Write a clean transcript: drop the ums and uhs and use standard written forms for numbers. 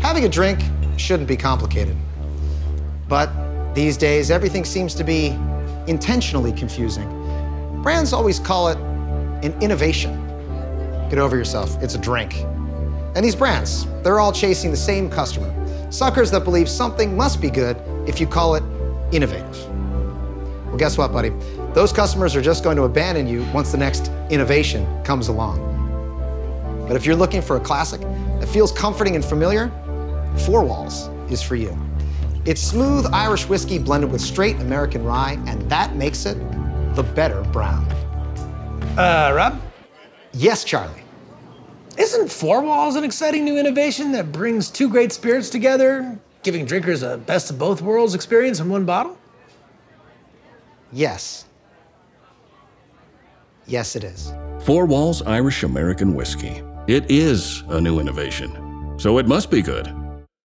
Having a drink shouldn't be complicated. But these days, everything seems to be intentionally confusing. Brands always call it an innovation. Get over yourself, it's a drink. And these brands, they're all chasing the same customer. Suckers that believe something must be good if you call it innovative. Well, guess what, buddy? Those customers are just going to abandon you once the next innovation comes along. But if you're looking for a classic that feels comforting and familiar, Four Walls is for you. It's smooth Irish whiskey blended with straight American rye, and that makes it the Better Brown. Rob? Yes, Charlie. Isn't Four Walls an exciting new innovation that brings two great spirits together, giving drinkers a best of both worlds experience in one bottle? Yes. Yes, it is. Four Walls Irish American Whiskey. It is a new innovation, so it must be good.